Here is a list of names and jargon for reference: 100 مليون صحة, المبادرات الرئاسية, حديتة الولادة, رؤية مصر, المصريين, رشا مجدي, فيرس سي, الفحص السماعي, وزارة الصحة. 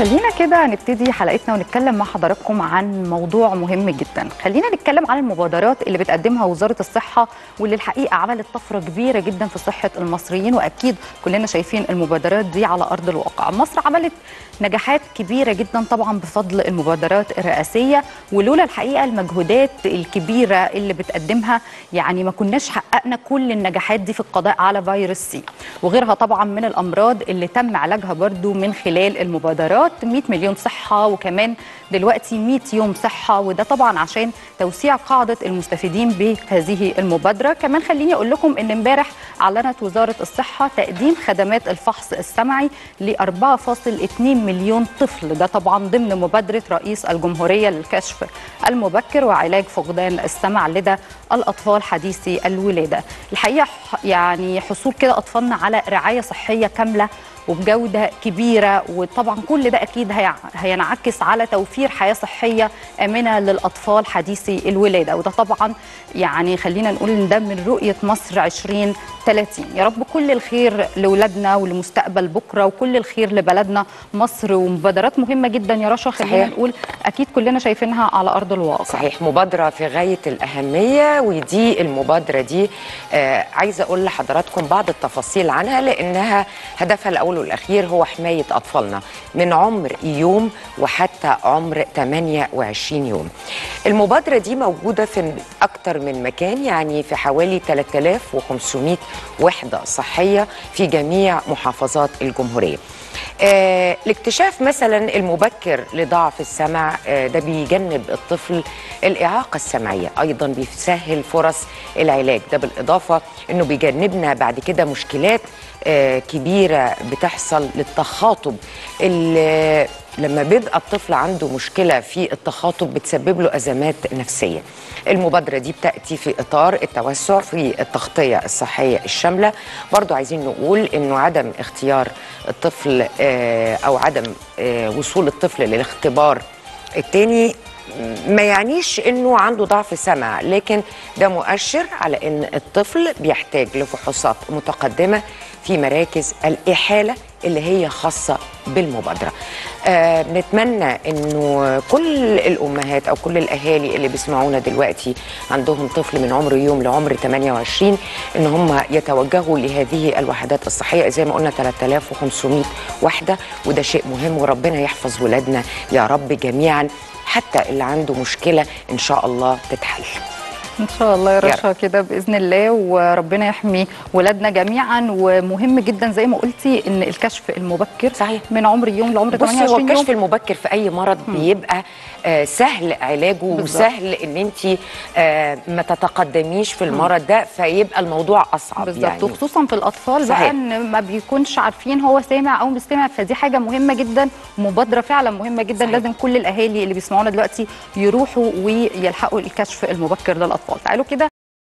خلينا كده نبتدي حلقتنا ونتكلم مع حضراتكم عن موضوع مهم جدا. خلينا نتكلم عن المبادرات اللي بتقدمها وزارة الصحة واللي الحقيقة عملت طفرة كبيرة جدا في صحة المصريين، وأكيد كلنا شايفين المبادرات دي على أرض الواقع. مصر عملت نجاحات كبيرة جدا طبعا بفضل المبادرات الرئاسية، ولولا الحقيقة المجهودات الكبيرة اللي بتقدمها يعني ما كناش حققنا كل النجاحات دي في القضاء على فيروس سي وغيرها طبعا من الأمراض اللي تم علاجها برضو من خلال المبادرات. 100 مليون صحة وكمان دلوقتي 100 يوم صحة، وده طبعا عشان توسيع قاعدة المستفيدين بهذه المبادرة. كمان خليني اقول لكم ان امبارح اعلنت وزارة الصحة تقديم خدمات الفحص السمعي ل 4.2 مليون طفل، ده طبعا ضمن مبادرة رئيس الجمهورية للكشف المبكر وعلاج فقدان السمع لدى الاطفال حديثي الولادة. الحقيقة يعني حصول كده اطفالنا على رعاية صحية كاملة وبجودة كبيرة، وطبعا كل ده أكيد هينعكس على توفير حياة صحية آمنة للأطفال حديثي الولادة، وده طبعا يعني خلينا نقول إن ده من رؤية مصر 2030. يا رب كل الخير لولادنا ولمستقبل بكرة، وكل الخير لبلدنا مصر، ومبادرات مهمة جدا يا رشا. خلينا نقول أكيد كلنا شايفينها على أرض الواقع. صحيح، مبادرة في غاية الأهمية، ودي المبادرة دي عايزة أقول لحضراتكم بعض التفاصيل عنها، لأنها هدفها الأول والأخير هو حماية أطفالنا من عمر يوم وحتى عمر 28 يوم. المبادرة دي موجودة في أكتر من مكان، يعني في حوالي 3500 وحدة صحية في جميع محافظات الجمهورية. الاكتشاف مثلا المبكر لضعف السمع ده بيجنب الطفل الإعاقة السمعية، أيضا بيسهل فرص العلاج، ده بالإضافة أنه بيجنبنا بعد كده مشكلات كبيرة بتحصل للتخاطب. لما بيبقى الطفل عنده مشكلة في التخاطب بتسبب له أزمات نفسية. المبادرة دي بتأتي في إطار التوسع في التغطية الصحية الشاملة. برضو عايزين نقول إنه عدم اختيار الطفل أو عدم وصول الطفل للاختبار التاني ما يعنيش إنه عنده ضعف سمع، لكن ده مؤشر على إن الطفل بيحتاج لفحوصات متقدمة في مراكز الإحالة اللي هي خاصة بالمبادرة. نتمنى إنه كل الأمهات أو كل الأهالي اللي بيسمعونا دلوقتي عندهم طفل من عمر يوم لعمر 28 إن هم يتوجهوا لهذه الوحدات الصحية، زي ما قلنا 3500 وحدة، وده شيء مهم، وربنا يحفظ ولادنا يا رب جميعا، حتى اللي عنده مشكلة إن شاء الله تتحل ان شاء الله يا رشا كده باذن الله، وربنا يحمي ولادنا جميعا. ومهم جدا زي ما قلتي ان الكشف المبكر صحيح من عمر يوم لعمر 28 يوم. بصي، هو الكشف المبكر في اي مرض بيبقى سهل علاجه بالضبط. وسهل ان انت ما تتقدميش في المرض ده، فيبقى الموضوع اصعب بالظبط يعني. وخصوصا في الاطفال صحيح. بقى ان ما بيكونش عارفين هو سامع او مش سامع، فدي حاجه مهمه جدا، مبادره فعلا مهمه جدا صحيح. لازم كل الاهالي اللي بيسمعونا دلوقتي يروحوا ويلحقوا الكشف المبكر للاطفال. تعالوا كده